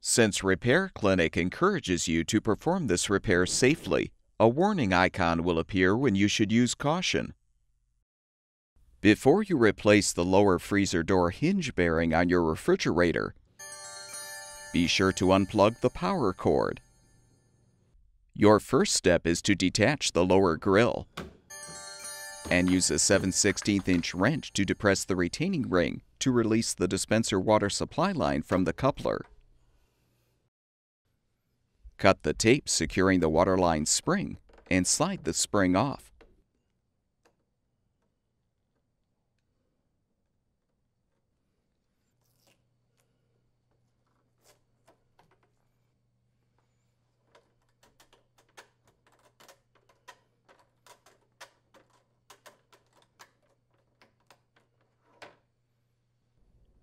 Since Repair Clinic encourages you to perform this repair safely, a warning icon will appear when you should use caution. Before you replace the lower freezer door hinge bearing on your refrigerator, be sure to unplug the power cord. Your first step is to detach the lower grill and use a 7/16-inch wrench to depress the retaining ring to release the dispenser water supply line from the coupler. Cut the tape securing the water line spring and slide the spring off.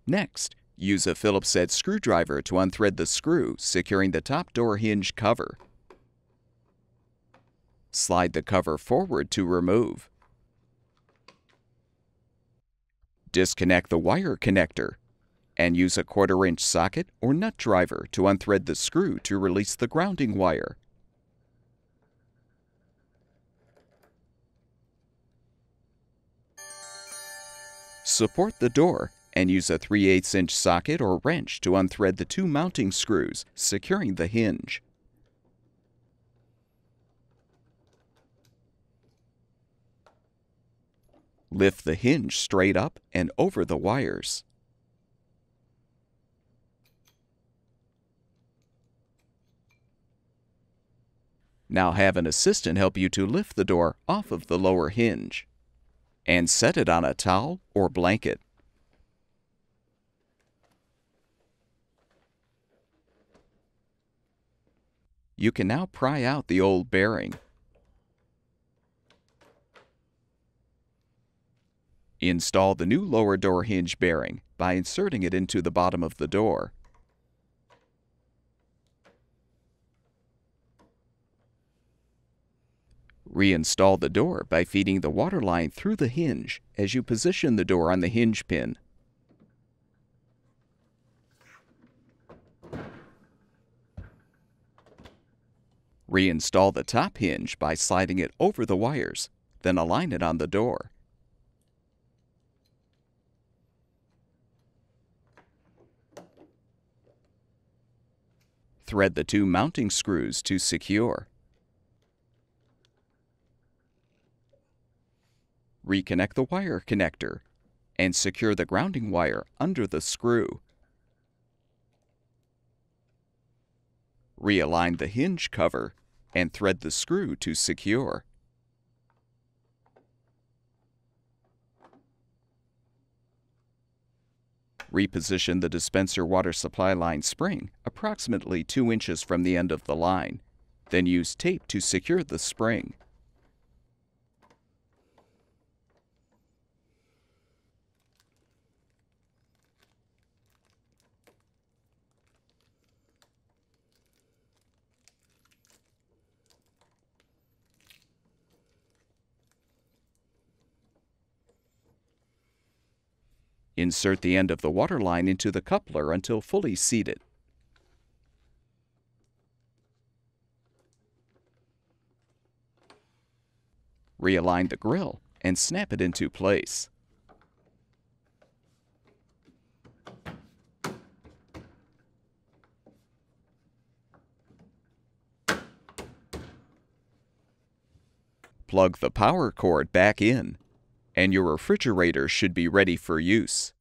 Next, use a Phillips head screwdriver to unthread the screw securing the top door hinge cover. Slide the cover forward to remove. Disconnect the wire connector and use a 1/4-inch socket or nut driver to unthread the screw to release the grounding wire. Support the door and use a 3/8-inch socket or wrench to unthread the two mounting screws, securing the hinge. Lift the hinge straight up and over the wires. Now have an assistant help you to lift the door off of the lower hinge and set it on a towel or blanket. You can now pry out the old bearing. Install the new lower door hinge bearing by inserting it into the bottom of the door. Reinstall the door by feeding the water line through the hinge as you position the door on the hinge pin. Reinstall the top hinge by sliding it over the wires, then align it on the door. Thread the two mounting screws to secure. Reconnect the wire connector and secure the grounding wire under the screw. Realign the hinge cover and thread the screw to secure. Reposition the dispenser water supply line spring approximately 2 inches from the end of the line, then use tape to secure the spring. Insert the end of the water line into the coupler until fully seated. Realign the grill and snap it into place. Plug the power cord back in, and your refrigerator should be ready for use.